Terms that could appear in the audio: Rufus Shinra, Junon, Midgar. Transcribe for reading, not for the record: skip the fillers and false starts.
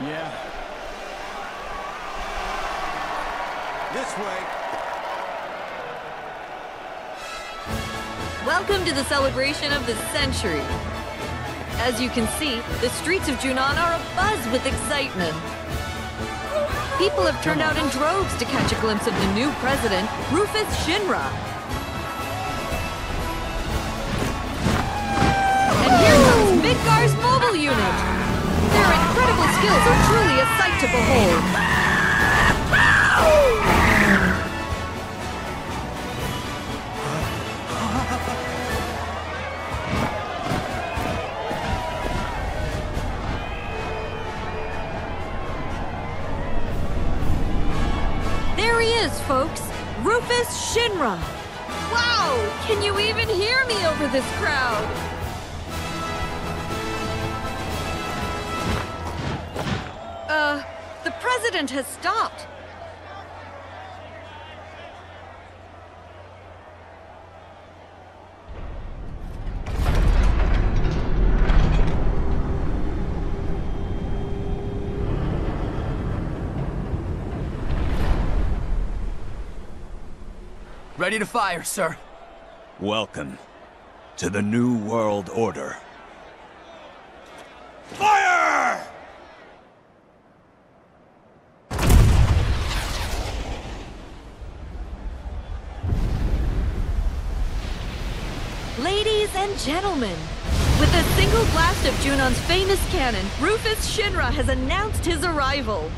Yeah. This way. Welcome to the celebration of the century. As you can see, the streets of Junon are abuzz with excitement. People have turned out in droves to catch a glimpse of the new president, Rufus Shinra. And here comes Midgar's mobile unit. Their incredible skills are truly a sight to behold. There he is, folks. Rufus Shinra. Wow! Can you even hear me over this crowd? The president has stopped. Ready to fire, sir. Welcome to the New World Order. Fire! Ladies and gentlemen, with a single blast of Junon's famous cannon, Rufus Shinra has announced his arrival.